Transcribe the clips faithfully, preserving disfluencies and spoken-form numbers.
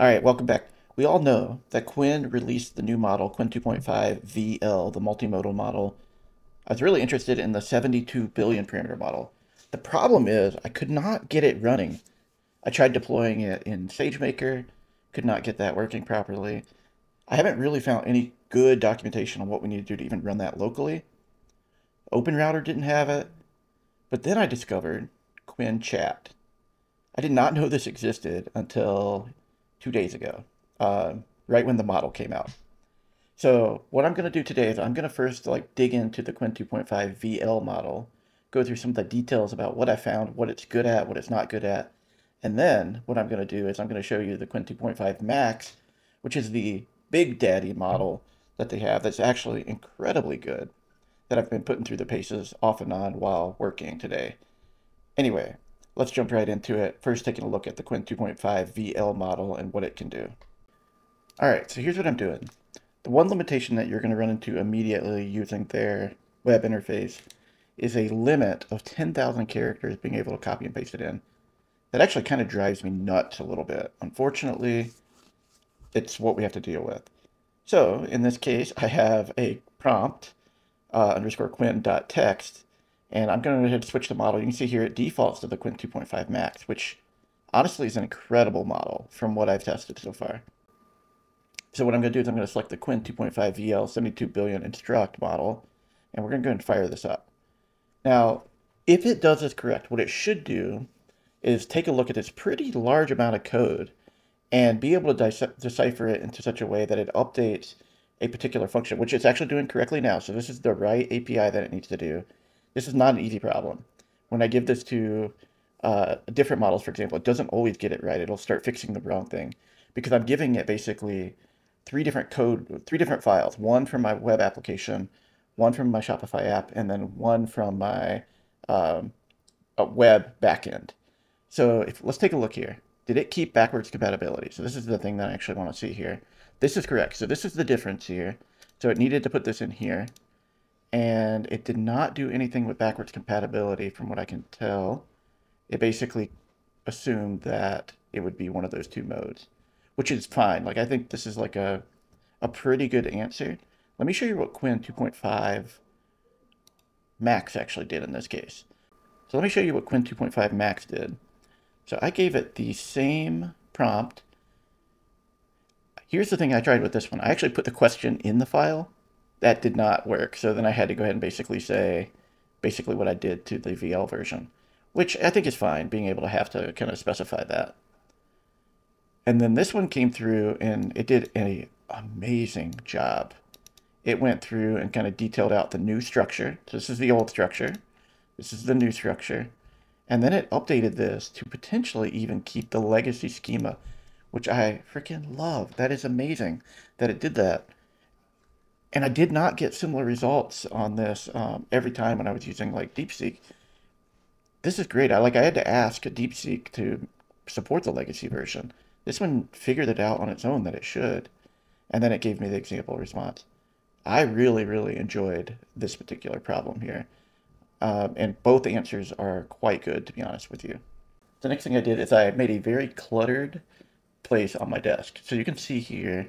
All right, welcome back. We all know that Qwen released the new model, Qwen two point five V L, the multimodal model. I was really interested in the seventy-two billion parameter model. The problem is I could not get it running. I tried deploying it in SageMaker, could not get that working properly. I haven't really found any good documentation on what we need to do to even run that locally. OpenRouter didn't have it. But then I discovered Qwen Chat. I did not know this existed until two days ago. Uh, right when the model came out. So what I'm going to do today is I'm going to first like dig into the Qwen two point five V L model, go through some of the details about what I found, what it's good at, what it's not good at. And then what I'm going to do is I'm going to show you the Qwen two point five Max, which is the big daddy model that they have that's actually incredibly good, that I've been putting through the paces off and on while working today. Anyway, let's jump right into it. First, taking a look at the Qwen two point five V L model and what it can do. All right, so here's what I'm doing. The one limitation that you're going to run into immediately using their web interface is a limit of ten thousand characters being able to copy and paste it in. That actually kind of drives me nuts a little bit. Unfortunately, it's what we have to deal with. So in this case, I have a prompt, uh, underscore Qwen.text, and I'm going to go ahead and switch the model. You can see here it defaults to the Qwen two point five Max, which honestly is an incredible model from what I've tested so far. So what I'm going to do is I'm going to select the Qwen two point five V L seventy-two billion instruct model, and we're going to go and fire this up. Now, if it does this correct, what it should do is take a look at this pretty large amount of code and be able to decipher it into such a way that it updates a particular function, which it's actually doing correctly now. So this is the right A P I that it needs to do. This is not an easy problem. When I give this to uh, different models, for example, it doesn't always get it right. It'll start fixing the wrong thing because I'm giving it basically three different code, three different files, one from my web application, one from my Shopify app, and then one from my um, web backend. So if, let's take a look here. Did it keep backwards compatibility? So this is the thing that I actually want to see here. This is correct. So this is the difference here. So it needed to put this in here, and it did not do anything with backwards compatibility from what I can tell. It basically assumed that it would be one of those two modes, which is fine. Like, I think this is like a, a pretty good answer. Let me show you what Qwen two point five Max actually did in this case. So let me show you what Qwen two point five Max did. So I gave it the same prompt. Here's the thing I tried with this one. I actually put the question in the file. That did not work. So then I had to go ahead and basically say, basically what I did to the V L version, which I think is fine, being able to have to kind of specify that. And then this one came through and it did an amazing job. It went through and kind of detailed out the new structure. So this is the old structure. This is the new structure. And then it updated this to potentially even keep the legacy schema, which I freaking love. That is amazing that it did that. And I did not get similar results on this um, every time when I was using like DeepSeek. This is great. I like I had to ask DeepSeek to support the legacy version. This one figured it out on its own that it should, and then it gave me the example response. I really, really enjoyed this particular problem here, um, and both answers are quite good, to be honest with you. The next thing I did is I made a very cluttered place on my desk. So you can see here,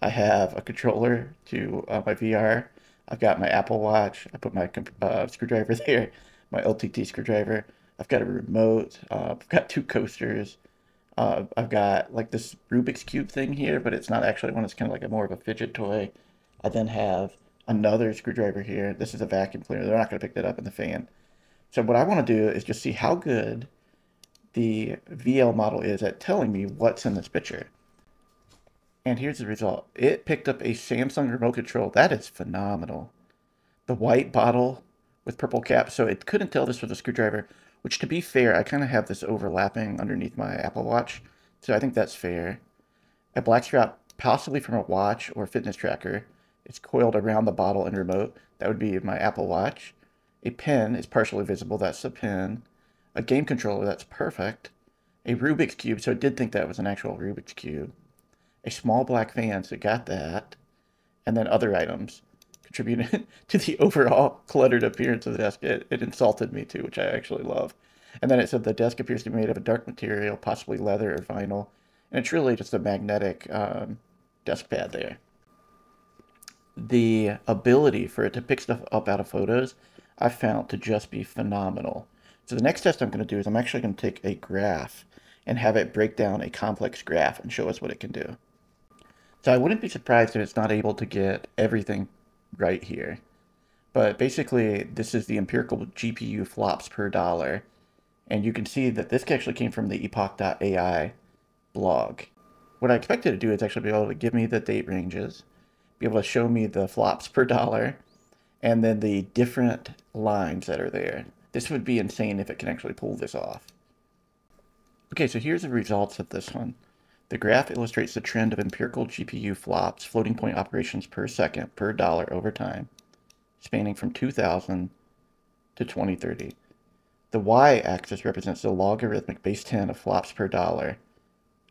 I have a controller to uh, my V R. I've got my Apple Watch. I put my uh, screwdriver there, my L T T screwdriver. I've got a remote. Uh, I've got two coasters. Uh, I've got like this Rubik's Cube thing here, but it's not actually one. It's kind of like a more of a fidget toy. I then have another screwdriver here. This is a vacuum cleaner. They're not going to pick that up in the fan. So what I want to do is just see how good the V L model is at telling me what's in this picture. And here's the result. It picked up a Samsung remote control. That is phenomenal. The white bottle with purple cap. So it couldn't tell this was a screwdriver, which, to be fair, I kind of have this overlapping underneath my Apple Watch. So I think that's fair. A black strap, possibly from a watch or fitness tracker. It's coiled around the bottle and remote. That would be my Apple Watch. A pen is partially visible. That's the pen. A game controller. That's perfect. A Rubik's Cube. So it did think that was an actual Rubik's Cube. A small black fan. So it got that. And then other items contributed to the overall cluttered appearance of the desk. It, it insulted me too, which I actually love. And then it said the desk appears to be made of a dark material, possibly leather or vinyl. And it's really just a magnetic um, desk pad there. The ability for it to pick stuff up out of photos I found to just be phenomenal. So the next test I'm going to do is I'm actually going to take a graph and have it break down a complex graph and show us what it can do. So I wouldn't be surprised if it's not able to get everything right here. But basically, this is the empirical G P U flops per dollar. And you can see that this actually came from the epoch dot A I blog. What I expected to do is actually be able to give me the date ranges, be able to show me the flops per dollar, and then the different lines that are there. This would be insane if it can actually pull this off. Okay, so here's the results of this one. The graph illustrates the trend of empirical G P U flops, floating point operations per second, per dollar over time, spanning from two thousand to twenty thirty. The y-axis represents the logarithmic base ten of flops per dollar.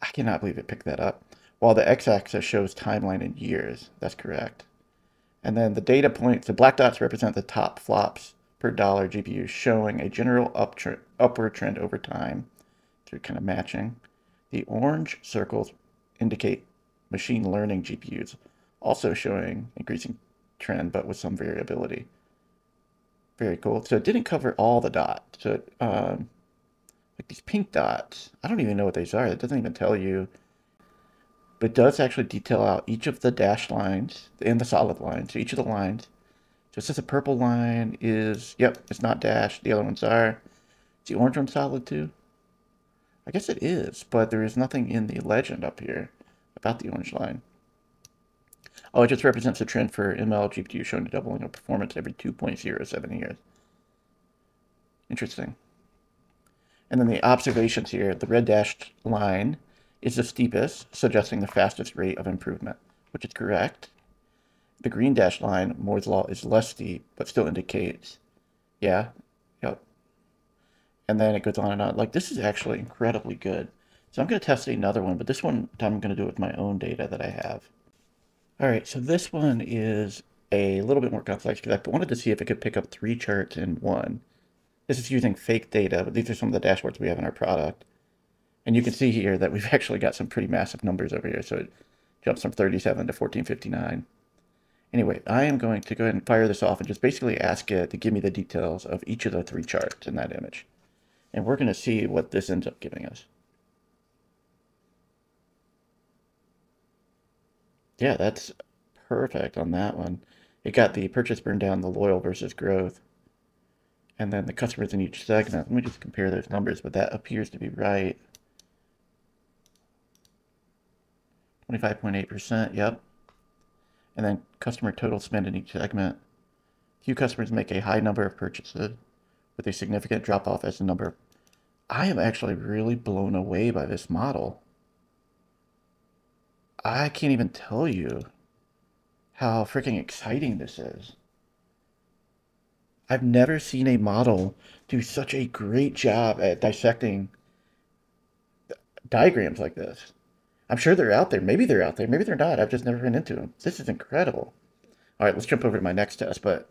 I cannot believe it picked that up. While the x-axis shows timeline in years. That's correct. And then the data points, the black dots represent the top flops per dollar G P U, showing a general uptrend, upward trend over time through kind of matching. The orange circles indicate machine learning G P Us, also showing increasing trend, but with some variability. Very cool. So it didn't cover all the dots. So it, um, like these pink dots, I don't even know what these are. It doesn't even tell you. But it does actually detail out each of the dashed lines and the solid lines. So each of the lines. So it says the purple line is, yep, it's not dashed. The other ones are. Is the orange one solid too? I guess it is, but there is nothing in the legend up here about the orange line. Oh, it just represents a trend for M L G P U showing a doubling of performance every two point zero seven years. Interesting. And then the observations here, the red dashed line is the steepest, suggesting the fastest rate of improvement, which is correct. The green dashed line, Moore's Law, is less steep, but still indicates, yeah, yep. And then it goes on and on. Like, this is actually incredibly good. So I'm going to test another one, but this one I'm going to do it with my own data that I have. All right, so this one is a little bit more complex because I wanted to see if it could pick up three charts in one. This is using fake data, but these are some of the dashboards we have in our product. And you can see here that we've actually got some pretty massive numbers over here. So it jumps from thirty-seven to fourteen fifty-nine. Anyway, I am going to go ahead and fire this off and just basically ask it to give me the details of each of the three charts in that image. And we're going to see what this ends up giving us. Yeah, that's perfect on that one. It got the purchase burn down, the loyal versus growth, and then the customers in each segment. Let me just compare those numbers, but that appears to be right. twenty-five point eight percent, yep. And then customer total spend in each segment. Few customers make a high number of purchases with a significant drop off as the number. I am actually really blown away by this model. I can't even tell you how freaking exciting this is. I've never seen a model do such a great job at dissecting diagrams like this. I'm sure they're out there. Maybe they're out there. Maybe they're not. I've just never run into them. This is incredible. All right, let's jump over to my next test, but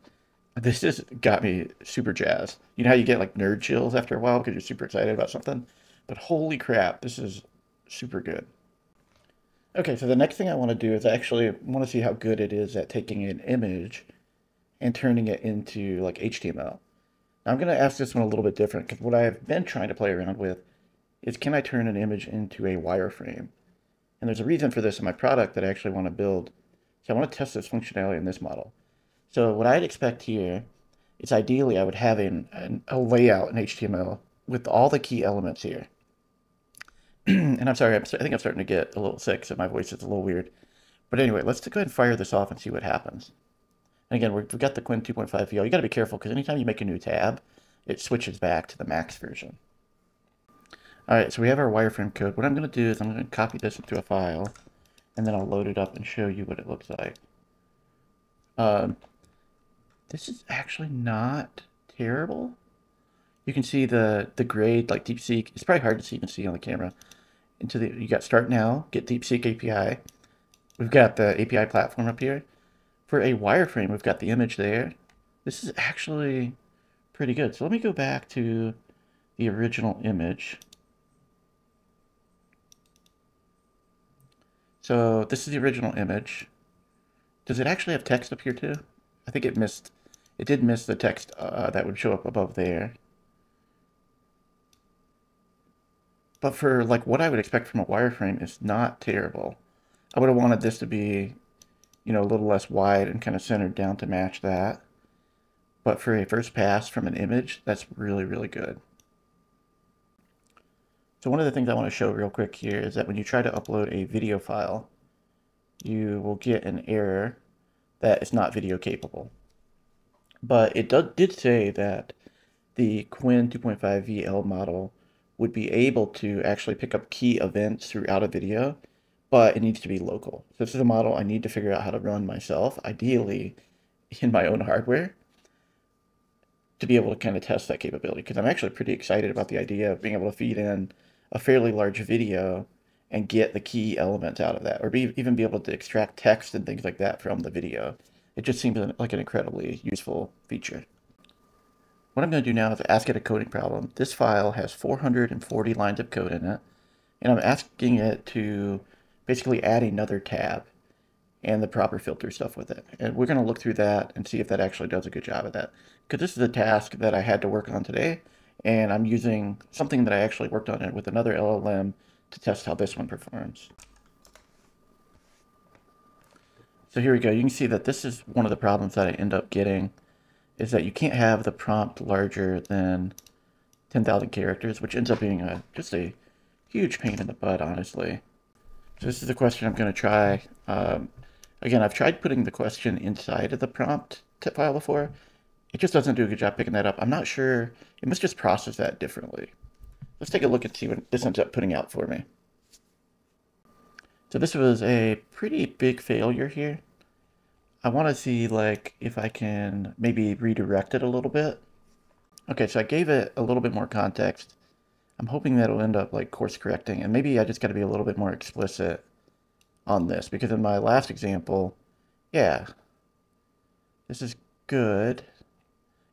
this has got me super jazzed. You know how you get like nerd chills after a while because you're super excited about something? But holy crap, this is super good. Okay, so the next thing I want to do is I actually want to see how good it is at taking an image and turning it into like H T M L. Now I'm going to ask this one a little bit different because what I have been trying to play around with is can I turn an image into a wireframe? And there's a reason for this in my product that I actually want to build. So I want to test this functionality in this model. So what I'd expect here is ideally I would have an, an, a layout in H T M L with all the key elements here. And I'm sorry, I'm, I think I'm starting to get a little sick, so my voice is a little weird. But anyway, let's go ahead and fire this off and see what happens. And again, we've got the Qwen two point five V L. You got to be careful because anytime you make a new tab, it switches back to the Max version. All right, so we have our wireframe code. What I'm going to do is I'm going to copy this into a file, and then I'll load it up and show you what it looks like. Um, this is actually not terrible. You can see the the grade, like DeepSeek. It's probably hard to even see on the camera. Into the, you got start now, get DeepSeek A P I. We've got the A P I platform up here. For a wireframe, we've got the image there. This is actually pretty good. So let me go back to the original image. So this is the original image. Does it actually have text up here too? I think it missed. It did miss the text uh, that would show up above there. But for like what I would expect from a wireframe, it's not terrible. I would have wanted this to be, you know, a little less wide and kind of centered down to match that. But for a first pass from an image, that's really, really good. So one of the things I want to show real quick here is that when you try to upload a video file, you will get an error that it's not video capable. But it did say that the Qwen two point five V L model would be able to actually pick up key events throughout a video, but it needs to be local. So this is a model I need to figure out how to run myself, ideally in my own hardware, to be able to kind of test that capability, because I'm actually pretty excited about the idea of being able to feed in a fairly large video and get the key elements out of that, or be, even be able to extract text and things like that from the video. It just seems like an incredibly useful feature. What I'm going to do now is ask it a coding problem. This file has four hundred forty lines of code in it, and I'm asking it to basically add another tab and the proper filter stuff with it. And we're going to look through that and see if that actually does a good job of that. Because this is a task that I had to work on today, and I'm using something that I actually worked on it with another L L M to test how this one performs. So here we go. You can see that this is one of the problems that I end up getting, is that you can't have the prompt larger than ten thousand characters, which ends up being a, just a huge pain in the butt, honestly. So this is the question I'm going to try. Um, again, I've tried putting the question inside of the prompt file before. It just doesn't do a good job picking that up. I'm not sure. It must just process that differently. Let's take a look and see what this ends up putting out for me. So this was a pretty big failure here. I want to see like if I can maybe redirect it a little bit. Okay, so I gave it a little bit more context. I'm hoping that it'll end up like course correcting, and maybe I just got to be a little bit more explicit on this, because in my last example, yeah, this is good.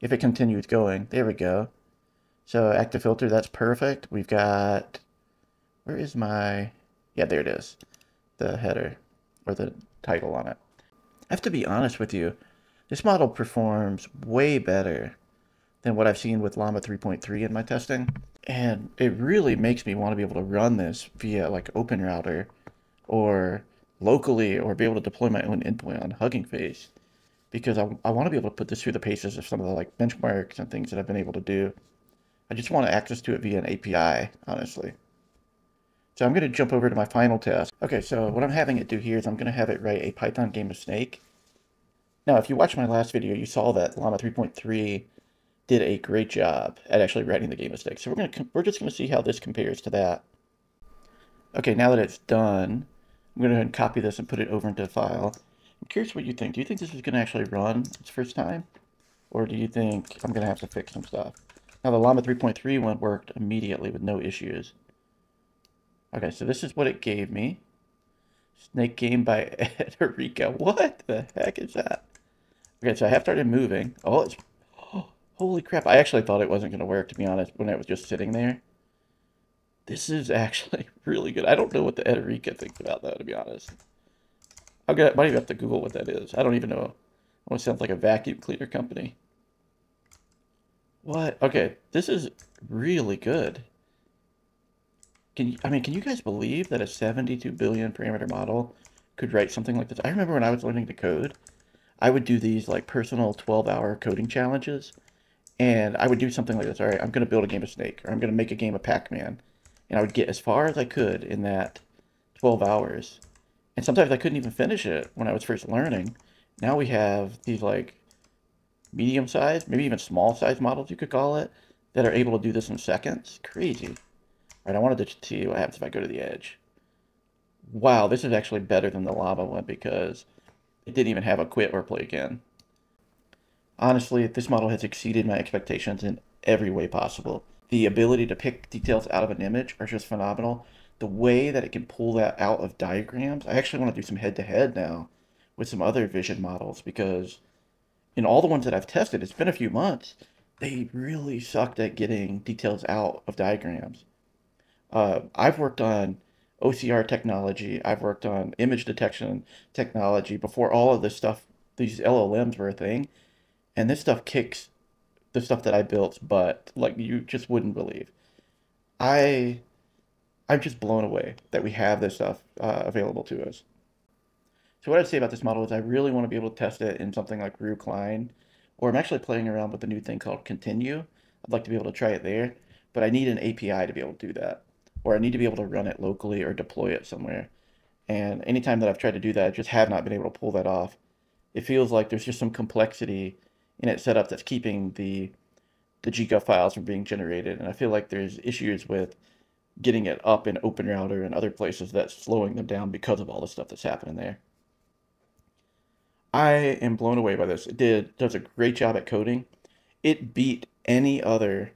If it continues going, there we go. So active filter, that's perfect. We've got, where is my, yeah, there it is. The header or the title on it. I have to be honest with you. This model performs way better than what I've seen with Llama three point three in my testing. And it really makes me want to be able to run this via like OpenRouter or locally, or be able to deploy my own endpoint on Hugging Face, because I, I want to be able to put this through the paces of some of the like benchmarks and things that I've been able to do. I just want access to it via an A P I, honestly. So I'm going to jump over to my final test. Okay, so what I'm having it do here is I'm going to have it write a Python game of Snake. Now, if you watched my last video, you saw that Llama three point three did a great job at actually writing the game of Snake. So we're going to we're just going to see how this compares to that. Okay, now that it's done, I'm going to go ahead and copy this and put it over into the file. I'm curious what you think. Do you think this is going to actually run its first time, or do you think I'm going to have to fix some stuff? Now the Llama three point three one worked immediately with no issues. Okay, so this is what it gave me. Snake Game by Edureka. What the heck is that? Okay, so I have started moving. Oh, it's, oh, holy crap. I actually thought it wasn't going to work, to be honest, when it was just sitting there. This is actually really good. I don't know what the Edureka thinks about that, to be honest. I'm gonna, I might even have to Google what that is. I don't even know. It almost sounds like a vacuum cleaner company. What? Okay, this is really good. Can you, I mean, can you guys believe that a seventy-two billion parameter model could write something like this? I remember when I was learning to code, I would do these like personal twelve hour coding challenges, and I would do something like this. All right, I'm going to build a game of Snake, or I'm going to make a game of Pac-Man, and I would get as far as I could in that twelve hours. And sometimes I couldn't even finish it when I was first learning. Now we have these like medium-sized, maybe even small-sized models, you could call it, that are able to do this in seconds. Crazy. All right, I wanted to see what happens if I go to the edge. Wow, this is actually better than the Llama one, because it didn't even have a quit or play again. Honestly, this model has exceeded my expectations in every way possible. The ability to pick details out of an image are just phenomenal. The way that it can pull that out of diagrams, I actually want to do some head-to-head now with some other vision models, because in all the ones that I've tested, it's been a few months, they really sucked at getting details out of diagrams. Uh, I've worked on O C R technology. I've worked on image detection technology before all of this stuff, these L L Ms were a thing. And this stuff kicks the stuff that I built, but like you just wouldn't believe. I, I'm just blown away that we have this stuff uh, available to us. So what I'd say about this model is I really want to be able to test it in something like RuCline, or I'm actually playing around with a new thing called Continue. I'd like to be able to try it there, but I need an A P I to be able to do that, or I need to be able to run it locally or deploy it somewhere. And anytime that I've tried to do that, I just have not been able to pull that off. It feels like there's just some complexity in its setup that's keeping the, the G G U F files from being generated. And I feel like there's issues with getting it up in OpenRouter and other places that's slowing them down because of all the stuff that's happening there. I am blown away by this. It did, does a great job at coding. It beat any other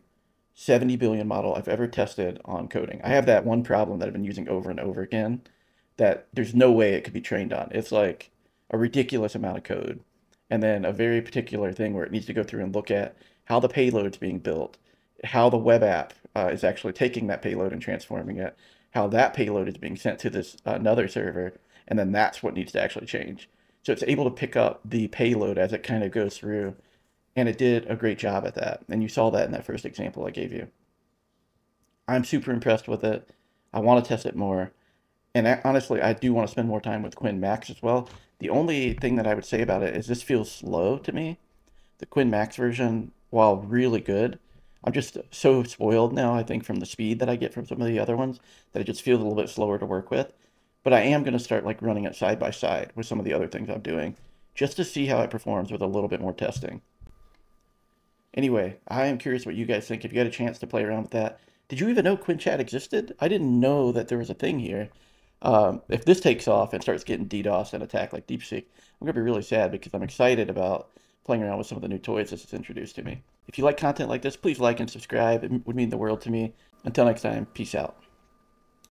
seventy billion model I've ever tested on coding. I have that one problem that I've been using over and over again that there's no way it could be trained on. It's like a ridiculous amount of code. And then a very particular thing where it needs to go through and look at how the payload's being built, how the web app uh, is actually taking that payload and transforming it, how that payload is being sent to this uh, another server. And then that's what needs to actually change. So it's able to pick up the payload as it kind of goes through, and it did a great job at that. And you saw that in that first example I gave you. I'm super impressed with it. I want to test it more. And I, honestly, I do want to spend more time with Qwen Max as well. The only thing that I would say about it is this feels slow to me. The Qwen Max version, while really good, I'm just so spoiled now, I think, from the speed that I get from some of the other ones, that it just feels a little bit slower to work with. But I am going to start like running it side by side with some of the other things I'm doing just to see how it performs with a little bit more testing. Anyway, I am curious what you guys think. If you had a chance to play around with that, did you even know Qwen Chat existed? I didn't know that there was a thing here. Um, if this takes off and starts getting DDoS and attacked like DeepSeek, I'm going to be really sad because I'm excited about playing around with some of the new toys this has introduced to me. If you like content like this, please like and subscribe. It would mean the world to me. Until next time, peace out.